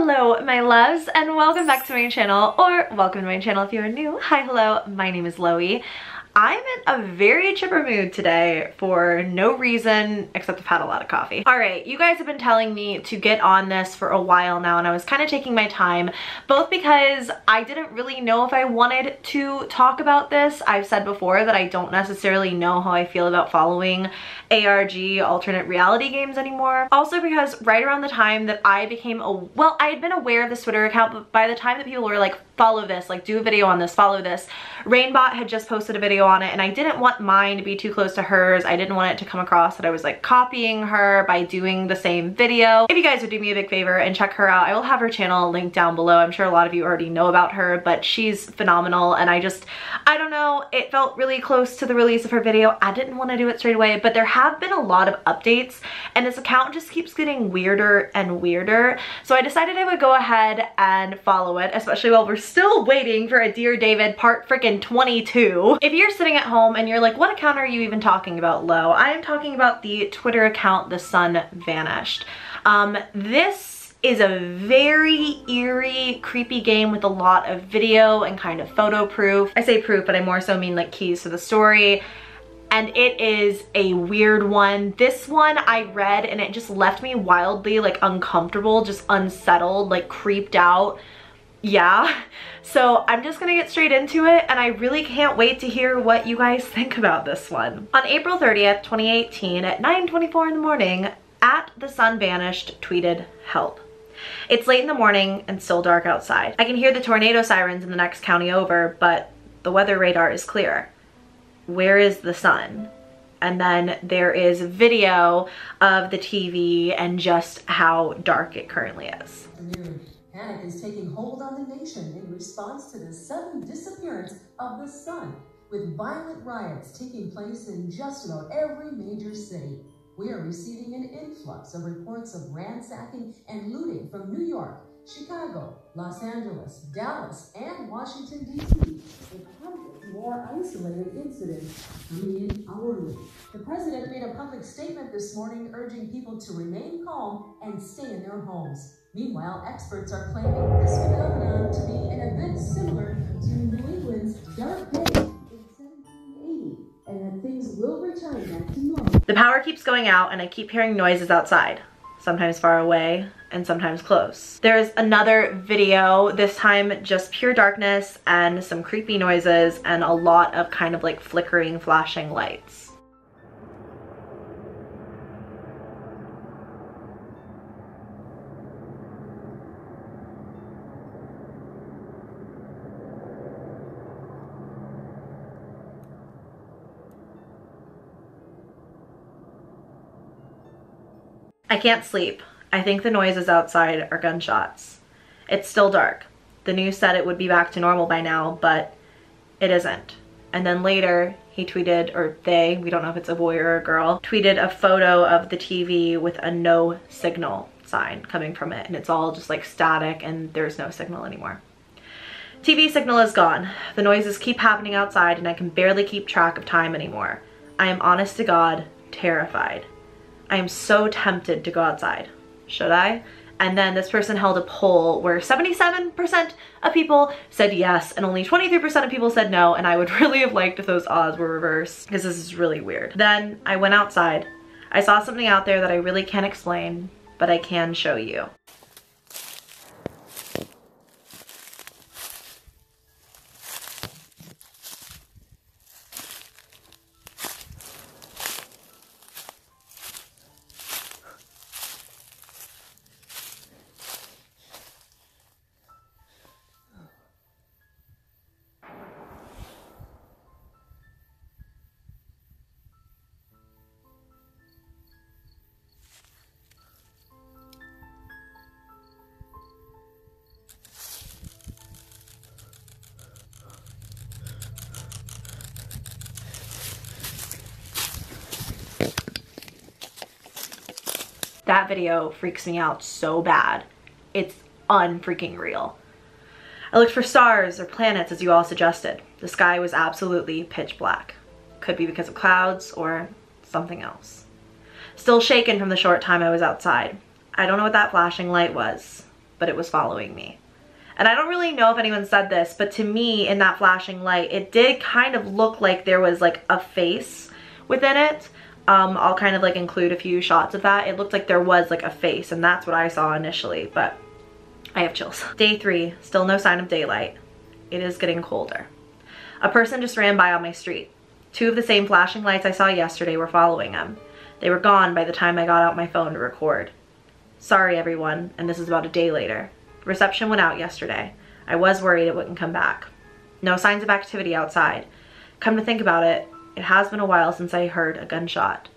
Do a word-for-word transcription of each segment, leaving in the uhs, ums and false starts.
Hello my loves, and welcome back to my channel, or welcome to my channel if you are new. Hi, hello, my name is Loey. I'm in a very chipper mood today for no reason except I've had a lot of coffee. All right, you guys have been telling me to get on this for a while now, and I was kind of taking my time, both because I didn't really know if I wanted to talk about this. I've said before that I don't necessarily know how I feel about following A R G alternate reality games anymore. Also because right around the time that I became a, well, I had been aware of this Twitter account, but by the time that people were like, follow this, like do a video on this, follow this, ReignBot had just posted a video on it, and I didn't want mine to be too close to hers. I didn't want it to come across that I was like copying her by doing the same video. If you guys would do me a big favor and check her out, I will have her channel linked down below. I'm sure a lot of you already know about her, but she's phenomenal, and I just, I don't know, it felt really close to the release of her video. I didn't want to do it straight away, but there have been a lot of updates, and this account just keeps getting weirder and weirder, so I decided I would go ahead and follow it, especially while we're still waiting for a Dear David part freaking twenty-two. If you're sitting at home and you're like, what account are you even talking about, Lo? I am talking about the Twitter account, The Sun Vanished. Um, this is a very eerie, creepy game with a lot of video and kind of photo proof. I say proof, but I more so mean like keys to the story. And it is a weird one. This one I read and it just left me wildly like uncomfortable, just unsettled, like creeped out. Yeah, so I'm just gonna get straight into it, and I really can't wait to hear what you guys think about this one. On April thirtieth, twenty eighteen, at nine twenty-four in the morning, at The Sun Vanished tweeted, "Help. It's late in the morning and still dark outside. I can hear the tornado sirens in the next county over, but the weather radar is clear. Where is the sun?" And then there is video of the T V and just how dark it currently is. Panic is taking hold on the nation in response to the sudden disappearance of the sun, with violent riots taking place in just about every major city. We are receiving an influx of reports of ransacking and looting from New York, Chicago, Los Angeles, Dallas, and Washington, D C, with hundreds more isolated incidents coming in hourly. The president made a public statement this morning urging people to remain calm and stay in their homes. Meanwhile, experts are claiming this phenomenon to be an event similar to New England's Dark Day in seventeen eighty, and that things will return back to normal. The power keeps going out, and I keep hearing noises outside, sometimes far away and sometimes close. There's another video, this time just pure darkness and some creepy noises and a lot of kind of like flickering, flashing lights. I can't sleep. I think the noises outside are gunshots. It's still dark. The news said it would be back to normal by now, but it isn't. And then later, he tweeted, or they, we don't know if it's a boy or a girl, tweeted a photo of the T V with a no signal sign coming from it. And it's all just like static and there's no signal anymore. T V signal is gone. The noises keep happening outside and I can barely keep track of time anymore. I am honest to God, terrified. I am so tempted to go outside. Should I? And then this person held a poll where seventy-seven percent of people said yes and only twenty-three percent of people said no, and I would really have liked if those odds were reversed because this is really weird. Then I went outside. I saw something out there that I really can't explain, but I can show you. That video freaks me out so bad. It's unfreaking real. I looked for stars or planets as you all suggested. The sky was absolutely pitch black. Could be because of clouds or something else. Still shaken from the short time I was outside. I don't know what that flashing light was. but it was following me. And I don't really know if anyone said this, but to me, in that flashing light, it did kind of look like there was like a face within it. Um, I'll kind of like include a few shots of that. It looked like there was like a face, and that's what I saw initially, but I have chills. Day three, still no sign of daylight. It is getting colder. A person just ran by on my street. Two of the same flashing lights I saw yesterday were following him. They were gone by the time I got out my phone to record. Sorry everyone, and this is about a day later. Reception went out yesterday. I was worried it wouldn't come back. No signs of activity outside. Come to think about it, it has been a while since I heard a gunshot.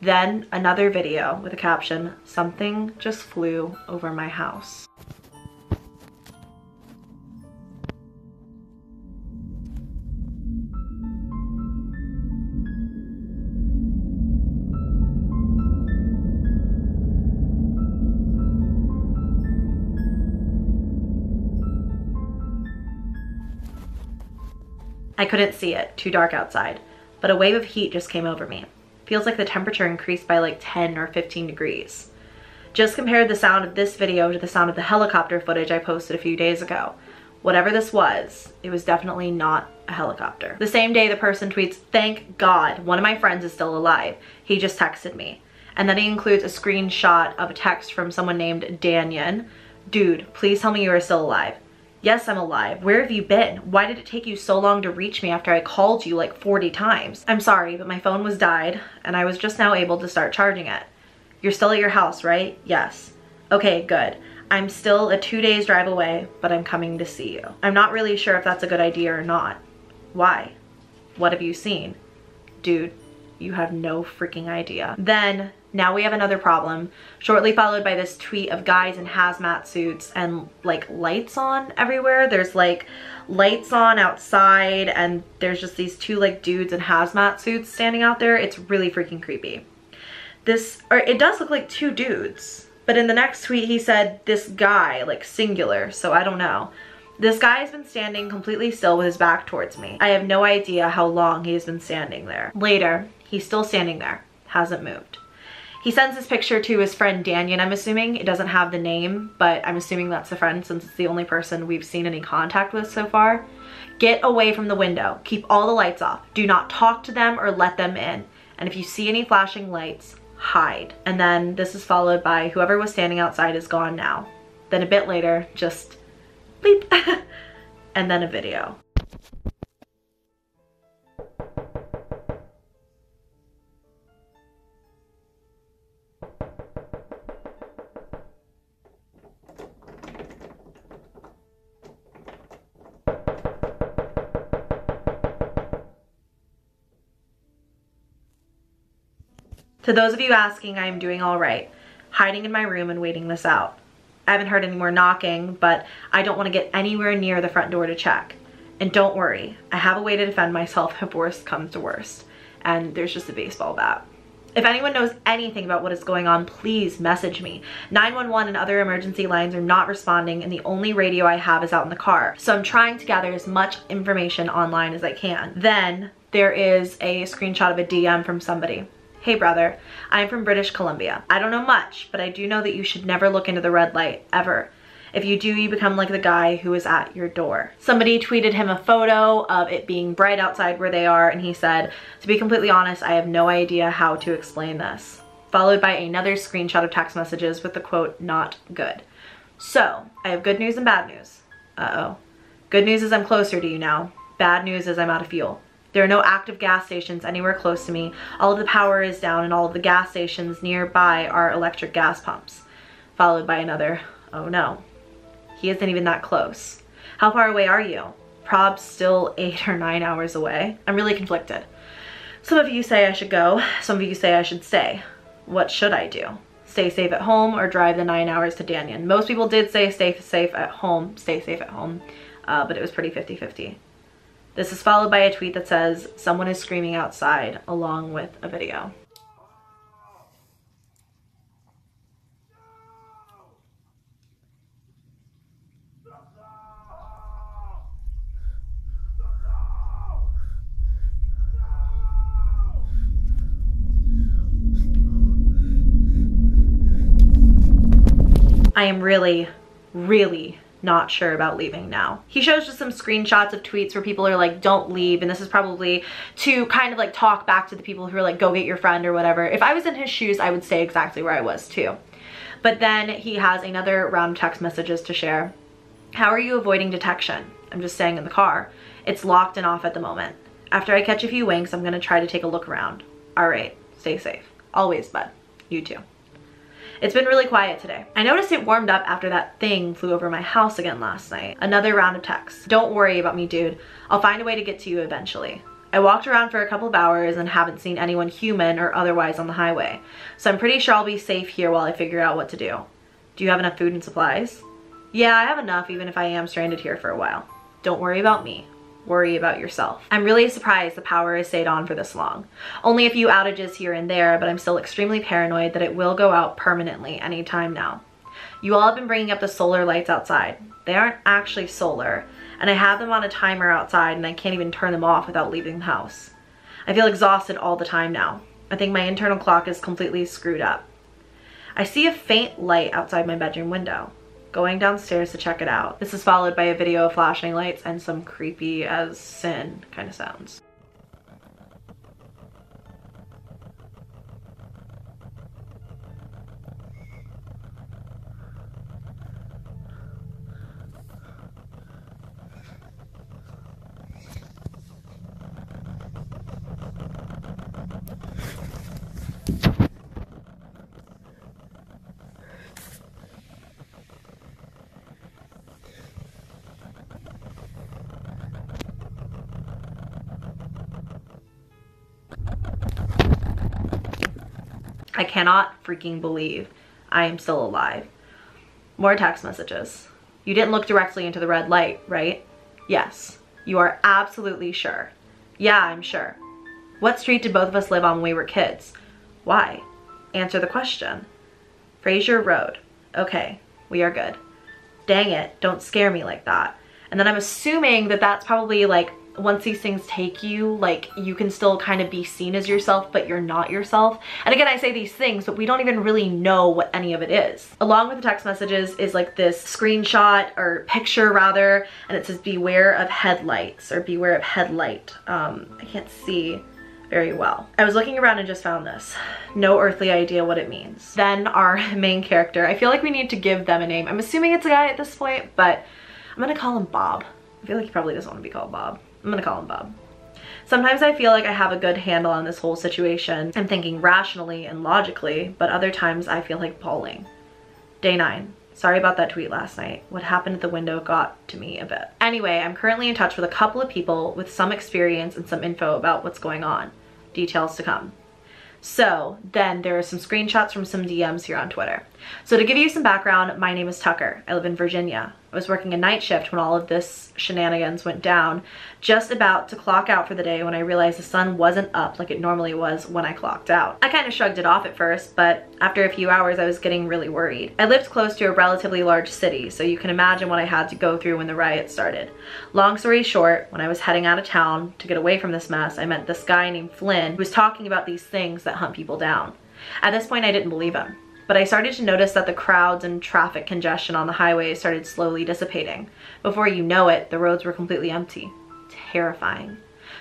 Then another video with a caption, "Something just flew over my house." I couldn't see it, too dark outside, but a wave of heat just came over me. Feels like the temperature increased by like ten or fifteen degrees. Just compared the sound of this video to the sound of the helicopter footage I posted a few days ago. Whatever this was, it was definitely not a helicopter. The same day, the person tweets, "Thank God, one of my friends is still alive. He just texted me." And then he includes a screenshot of a text from someone named Danyan. "Dude, please tell me you are still alive." "Yes, I'm alive. Where have you been? Why did it take you so long to reach me after I called you like forty times? I'm sorry, but my phone was died and I was just now able to start charging it. You're still at your house, right? Yes. Okay, good. I'm still a two days drive away, but I'm coming to see you. I'm not really sure if that's a good idea or not. Why? What have you seen?" Dude, you have no freaking idea. Then, now we have another problem, shortly followed by this tweet of guys in hazmat suits and like lights on everywhere. There's like lights on outside and there's just these two like dudes in hazmat suits standing out there. It's really freaking creepy. This, or it does look like two dudes, but in the next tweet he said "this guy," like singular, so I don't know. "This guy has been standing completely still with his back towards me. I have no idea how long he has been standing there." Later, he's still standing there, hasn't moved. He sends this picture to his friend Danyan, I'm assuming. It doesn't have the name, but I'm assuming that's the friend since it's the only person we've seen any contact with so far. "Get away from the window. Keep all the lights off. Do not talk to them or let them in. And if you see any flashing lights, hide." And then this is followed by, "Whoever was standing outside is gone now." Then a bit later, just bleep. And then a video. To those of you asking, I am doing all right, hiding in my room and waiting this out. I haven't heard any more knocking, but I don't want to get anywhere near the front door to check. And don't worry, I have a way to defend myself if worst comes to worst. And there's just a baseball bat. If anyone knows anything about what is going on, please message me. nine one one and other emergency lines are not responding and the only radio I have is out in the car. So I'm trying to gather as much information online as I can. Then there is a screenshot of a D M from somebody. "Hey brother, I'm from British Columbia. I don't know much, but I do know that you should never look into the red light, ever. If you do, you become like the guy who is at your door." Somebody tweeted him a photo of it being bright outside where they are and he said, "To be completely honest, I have no idea how to explain this." Followed by another screenshot of text messages with the quote, "Not good." "So, I have good news and bad news." Uh-oh. "Good news is I'm closer to you now. Bad news is I'm out of fuel. There are no active gas stations anywhere close to me. All of the power is down and all of the gas stations nearby are electric gas pumps." Followed by another, "Oh no. He isn't even that close. How far away are you?" "Prob's still eight or nine hours away." I'm really conflicted. Some of you say I should go. Some of you say I should stay. What should I do? Stay safe at home or drive the nine hours to Danyan? Most people did say stay safe at home, stay safe at home, uh, but it was pretty fifty fifty. This is followed by a tweet that says, "Someone is screaming outside," along with a video. I am really, really not sure about leaving now. He shows just some screenshots of tweets where people are like, don't leave, and this is probably to kind of like talk back to the people who are like, go get your friend or whatever. If I was in his shoes, I would stay exactly where I was too. But then he has another round of text messages to share. How are you avoiding detection? I'm just staying in the car. It's locked and off at the moment. After I catch a few winks, I'm gonna try to take a look around. All right, stay safe. Always, bud. You too. It's been really quiet today. I noticed it warmed up after that thing flew over my house again last night. Another round of texts. Don't worry about me, dude. I'll find a way to get to you eventually. I walked around for a couple of hours and haven't seen anyone human or otherwise on the highway, so I'm pretty sure I'll be safe here while I figure out what to do. Do you have enough food and supplies? Yeah, I have enough even if I am stranded here for a while. Don't worry about me. Worry about yourself. I'm really surprised the power has stayed on for this long. Only a few outages here and there, but I'm still extremely paranoid that it will go out permanently anytime now. You all have been bringing up the solar lights outside. They aren't actually solar, and I have them on a timer outside and I can't even turn them off without leaving the house. I feel exhausted all the time now. I think my internal clock is completely screwed up. I see a faint light outside my bedroom window. Going downstairs to check it out. This is followed by a video of flashing lights and some creepy as sin kind of sounds. I cannot freaking believe I am still alive. More text messages. You didn't look directly into the red light, right? Yes. You are absolutely sure. Yeah, I'm sure. What street did both of us live on when we were kids? Why? Answer the question. Fraser Road. Okay, we are good. Dang it, don't scare me like that. And then I'm assuming that that's probably like, once these things take you, like, you can still kind of be seen as yourself, but you're not yourself. And again, I say these things, but we don't even really know what any of it is. Along with the text messages is like this screenshot or picture rather, and it says beware of headlights or beware of headlight. Um, I can't see very well. I was looking around and just found this. No earthly idea what it means. Then our main character, I feel like we need to give them a name. I'm assuming it's a guy at this point, but I'm gonna call him Bob. I feel like he probably doesn't want to be called Bob. I'm gonna call him Bob. Sometimes I feel like I have a good handle on this whole situation. I'm thinking rationally and logically, but other times I feel like bawling. Day nine. Sorry about that tweet last night. What happened at the window got to me a bit. Anyway, I'm currently in touch with a couple of people with some experience and some info about what's going on. Details to come. So then there are some screenshots from some D Ms here on Twitter. So to give you some background, my name is Tucker. I live in Virginia. I was working a night shift when all of this shenanigans went down, just about to clock out for the day when I realized the sun wasn't up like it normally was when I clocked out. I kind of shrugged it off at first, but after a few hours I was getting really worried. I lived close to a relatively large city, so you can imagine what I had to go through when the riot started. Long story short, when I was heading out of town to get away from this mess, I met this guy named Flynn who was talking about these things that hunt people down. At this point I didn't believe him, but I started to notice that the crowds and traffic congestion on the highway started slowly dissipating. Before you know it, the roads were completely empty. Terrifying.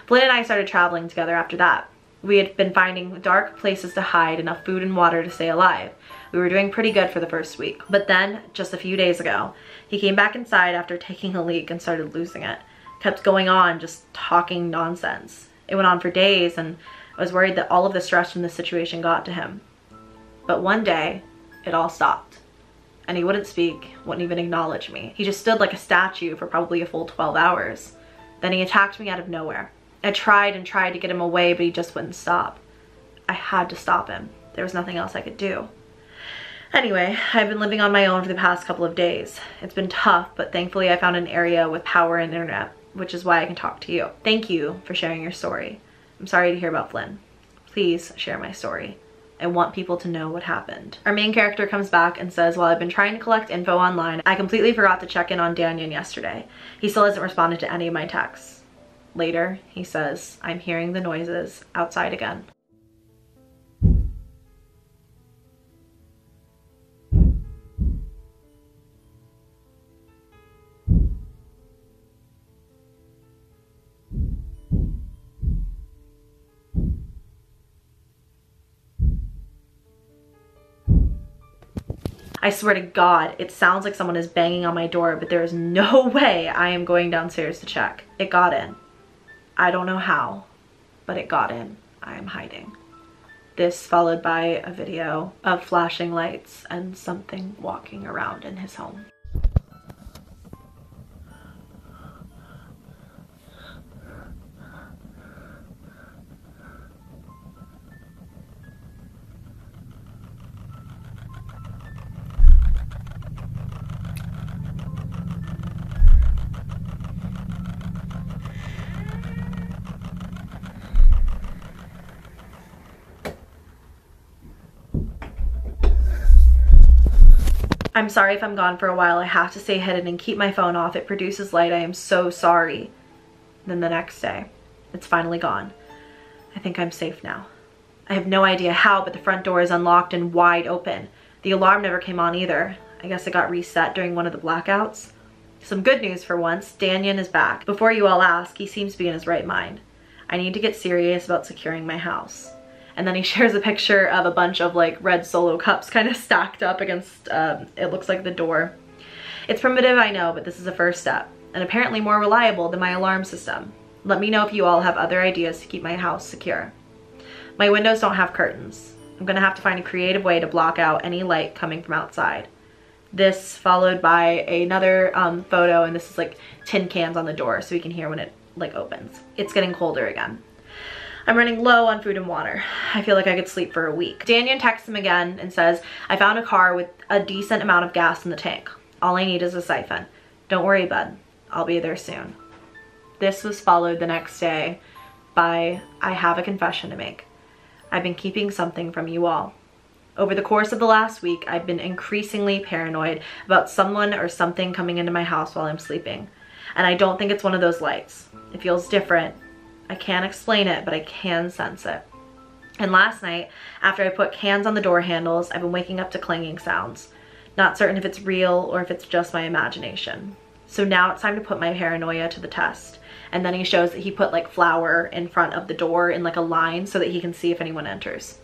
Flynn and I started traveling together after that. We had been finding dark places to hide, enough food and water to stay alive. We were doing pretty good for the first week. But then, just a few days ago, he came back inside after taking a leak and started losing it. Kept going on, just talking nonsense. It went on for days, and I was worried that all of the stress from the situation got to him. But one day, it all stopped, and he wouldn't speak, wouldn't even acknowledge me. He just stood like a statue for probably a full twelve hours. Then he attacked me out of nowhere. I tried and tried to get him away, but he just wouldn't stop. I had to stop him. There was nothing else I could do. Anyway, I've been living on my own for the past couple of days. It's been tough, but thankfully I found an area with power and internet, which is why I can talk to you. Thank you for sharing your story. I'm sorry to hear about Flynn. Please share my story. I want people to know what happened. Our main character comes back and says, while I've been trying to collect info online, I completely forgot to check in on Danyan yesterday. He still hasn't responded to any of my texts. Later, he says, I'm hearing the noises outside again. I swear to God, it sounds like someone is banging on my door, but there is no way I am going downstairs to check. It got in. I don't know how, but it got in. I am hiding. This followed by a video of flashing lights and something walking around in his home. I'm sorry if I'm gone for a while. I have to stay hidden and keep my phone off. It produces light. I am so sorry. Then the next day, it's finally gone. I think I'm safe now. I have no idea how, but the front door is unlocked and wide open. The alarm never came on either. I guess it got reset during one of the blackouts. Some good news for once. Danyan is back. Before you all ask, he seems to be in his right mind. I need to get serious about securing my house. And then he shares a picture of a bunch of like red Solo cups kind of stacked up against, um, it looks like the door. It's primitive, I know, but this is a first step, and apparently more reliable than my alarm system. Let me know if you all have other ideas to keep my house secure. My windows don't have curtains. I'm gonna have to find a creative way to block out any light coming from outside. This followed by another um, photo, and this is like tin cans on the door so we can hear when it like opens. It's getting colder again. I'm running low on food and water. I feel like I could sleep for a week. Danyan texts him again and says, I found a car with a decent amount of gas in the tank. All I need is a siphon. Don't worry, bud. I'll be there soon. This was followed the next day by, I have a confession to make. I've been keeping something from you all. Over the course of the last week, I've been increasingly paranoid about someone or something coming into my house while I'm sleeping. And I don't think it's one of those lights. It feels different. I can't explain it, but I can sense it. And last night, after I put cans on the door handles, I've been waking up to clanging sounds. Not certain if it's real or if it's just my imagination. So now it's time to put my paranoia to the test. And then he shows that he put like flour in front of the door in like a line so that he can see if anyone enters.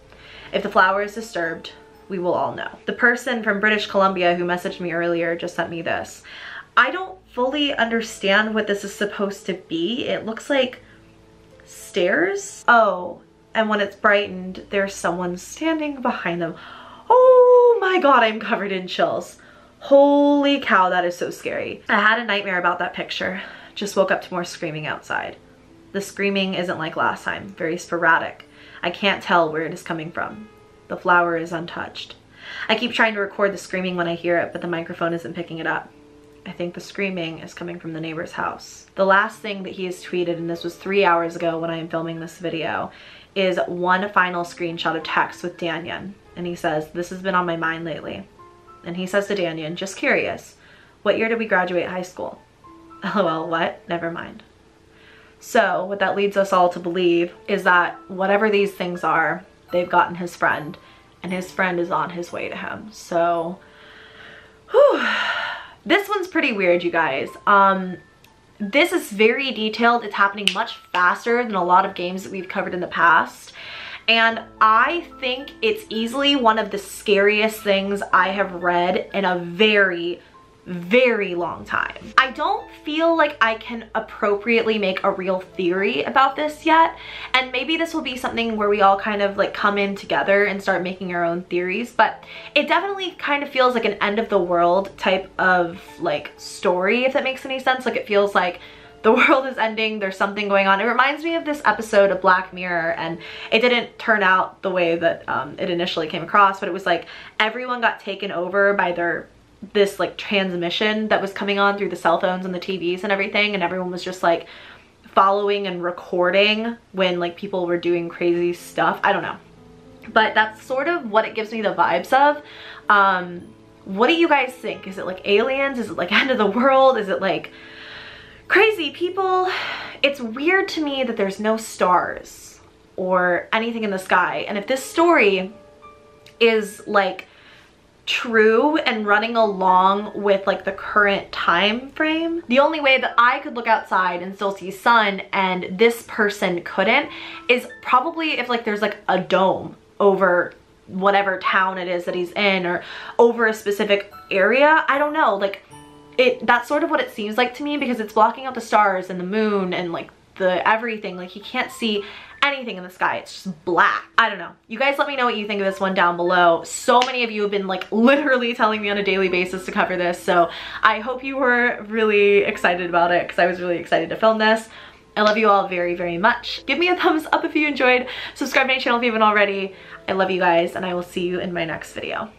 If the flour is disturbed, we will all know. The person from British Columbia who messaged me earlier just sent me this. I don't fully understand what this is supposed to be. It looks like stairs? Oh, and when it's brightened, there's someone standing behind them. Oh my God, I'm covered in chills. Holy cow, that is so scary. I had a nightmare about that picture. Just woke up to more screaming outside. The screaming isn't like last time, very sporadic. I can't tell where it is coming from. The flower is untouched. I keep trying to record the screaming when I hear it, but the microphone isn't picking it up. I think the screaming is coming from the neighbor's house. The last thing that he has tweeted, and this was three hours ago when I am filming this video, is one final screenshot of text with Danyan. And he says, this has been on my mind lately. And he says to Danyan, just curious, what year did we graduate high school? LOL, what? Never mind. So what that leads us all to believe is that whatever these things are, they've gotten his friend, and his friend is on his way to him. So, whew. This one's pretty weird, you guys. Um, this is very detailed. It's happening much faster than a lot of games that we've covered in the past. And I think it's easily one of the scariest things I have read in a very, very long time. I don't feel like I can appropriately make a real theory about this yet. And maybe this will be something where we all kind of like come in together and start making our own theories, but it definitely kind of feels like an end of the world type of like story, if that makes any sense. Like it feels like the world is ending, there's something going on. It reminds me of this episode of Black Mirror, and it didn't turn out the way that um, it initially came across, but it was like everyone got taken over by their this like transmission that was coming on through the cell phones and the T Vs and everything, and everyone was just like following and recording when like people were doing crazy stuff. I don't know, but that's sort of what it gives me the vibes of. Um, what do you guys think? Is it like aliens? Is it like end of the world? Is it like crazy people? It's weird to me that there's no stars or anything in the sky, and if this story is like true and running along with like the current time frame, the only way that I could look outside and still see sun and this person couldn't is probably if like there's like a dome over whatever town it is that he's in, or over a specific area. I don't know, like it that's sort of what it seems like to me, because it's blocking out the stars and the moon and like the everything. Like, he can't see anything in the sky. It's just black. I don't know. You guys let me know what you think of this one down below. So many of you have been like literally telling me on a daily basis to cover this, so I hope you were really excited about it, because I was really excited to film this. I love you all very, very much. Give me a thumbs up if you enjoyed. Subscribe to my channel if you haven't already. I love you guys, and I will see you in my next video.